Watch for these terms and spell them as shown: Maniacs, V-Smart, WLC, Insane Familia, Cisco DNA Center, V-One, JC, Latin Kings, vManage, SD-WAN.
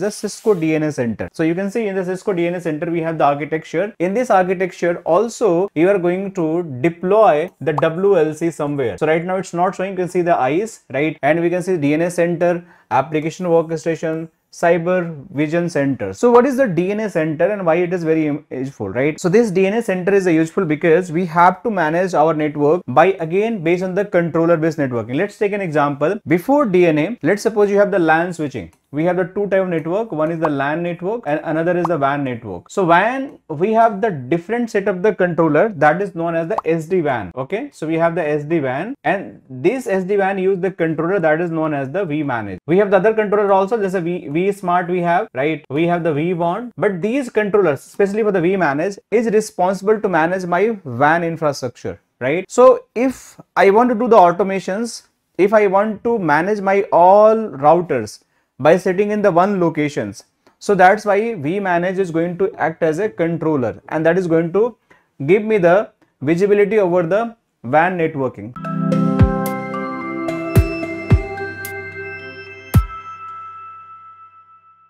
the Cisco DNA Center. So you can see in the Cisco DNA Center, we have the architecture. In this architecture also, you are going to deploy the WLC somewhere. So right now it's not showing, you can see the eyes, right? And we can see DNA Center, Application Workstation, Cyber Vision Center. So what is the DNA Center and why it is very useful, right? So this DNA Center is useful because we have to manage our network by, again, based on the controller based networking. Let's take an example. Before DNA, let's suppose you have the LAN switching. We have the two type of network. One is the LAN network and another is the WAN network. So WAN, we have the different set of the controller that is known as the SD-WAN. Okay, so we have the SD-WAN, and this SD-WAN use the controller that is known as the vManage. We have the other controller also. There's a V-Smart we have, right? We have the V-One. But these controllers, especially for the vManage, is responsible to manage my WAN infrastructure, right? So if I want to do the automations, if I want to manage my all routers by sitting in the one locations, so that's why vManage is going to act as a controller, and that is going to give me the visibility over the WAN networking.